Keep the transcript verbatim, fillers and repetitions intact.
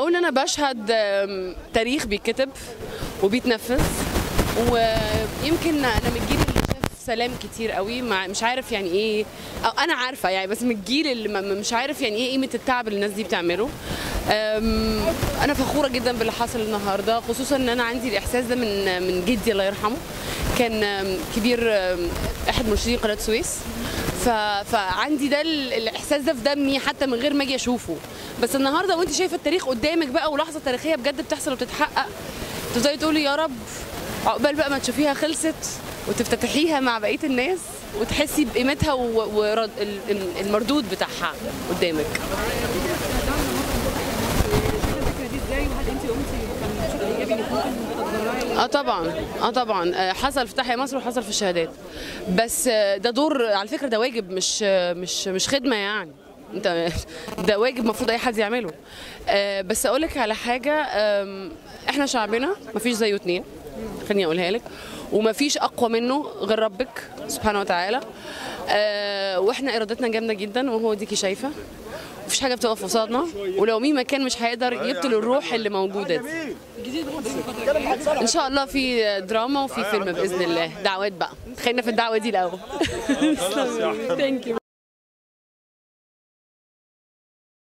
أقول أنا بشهد تاريخ بيتكتب وبيتنفذ، ويمكن أنا من الجيل اللي شاف سلام كتير قوي، مش عارف يعني إيه، أو أنا عارفة يعني، بس من الجيل اللي مش عارف يعني إيه قيمة التعب اللي الناس دي بتعمله. أنا فخورة جدا باللي حصل النهاردة، خصوصا إن أنا عندي الإحساس ده من من جدي الله يرحمه، كان كبير أحد مرشدين قناة السويس، فعندي ده الاحساس ده في دمي حتى من غير ما اجي اشوفه. بس النهارده وانت شايفه التاريخ قدامك بقى، ولحظه تاريخيه بجد بتحصل وبتتحقق، تفضلي تقولي يا رب عقبال بقى ما تشوفيها خلصت وتفتتحيها مع بقيه الناس وتحسي بقيمتها والمردود بتاعها قدامك. اه طبعا اه طبعا حصل في تحيا مصر وحصل في الشهادات، بس ده دور على فكره، ده واجب مش مش مش خدمه يعني، انت ده واجب المفروض اي حد يعمله. بس اقول لك على حاجه، احنا شعبنا مفيش زيه اتنين، خليني اقولها لك، ومفيش اقوى منه غير ربك سبحانه وتعالى، واحنا ارادتنا جامده جدا، وهو ديكي شايفه مفيش حاجه بتقف قصادنا، ولو مين ما كان مش هيقدر يبطل الروح اللي موجوده دي. ان شاء الله في دراما وفي فيلم باذن الله، دعوات بقى، خلينا في الدعوه دي الاول.